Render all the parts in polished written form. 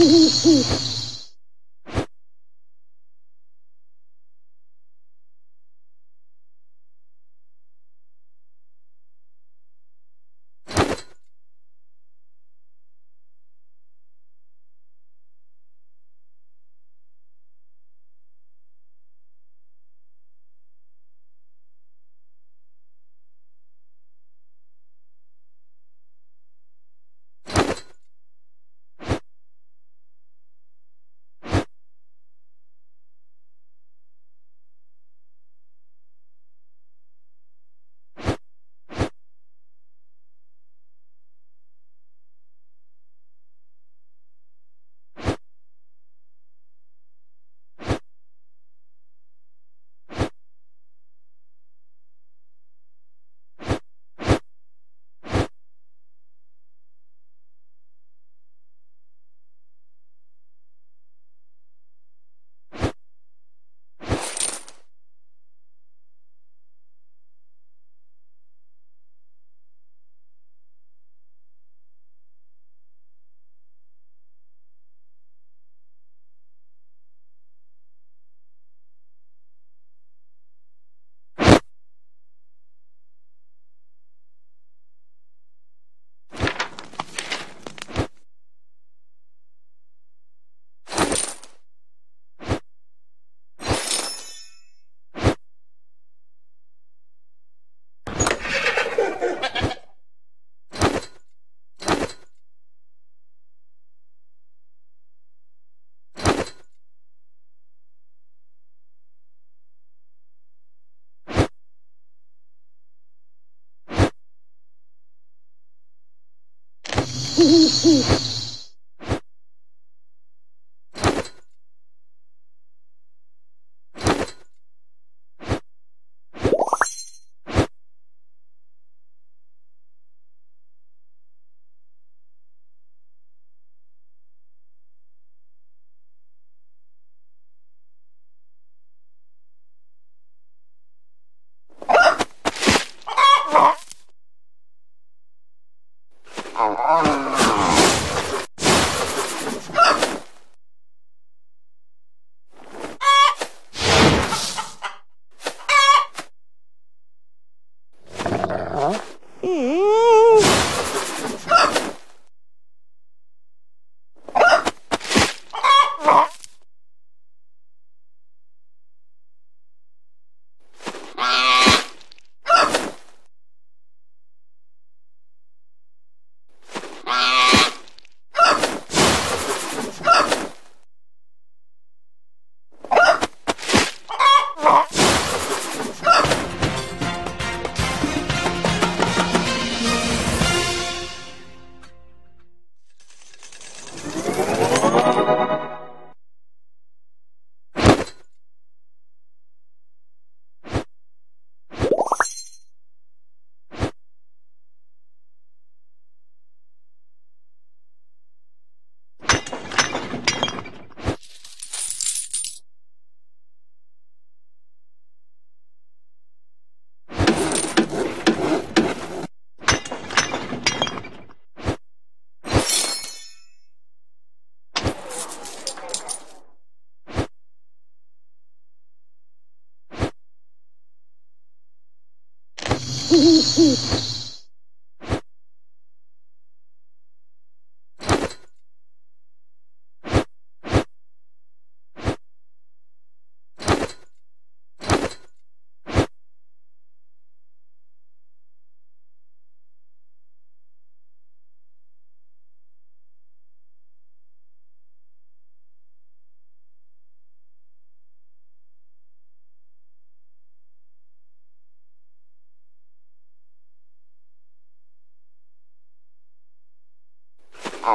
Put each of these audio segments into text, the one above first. Ooh.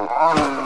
Ooh.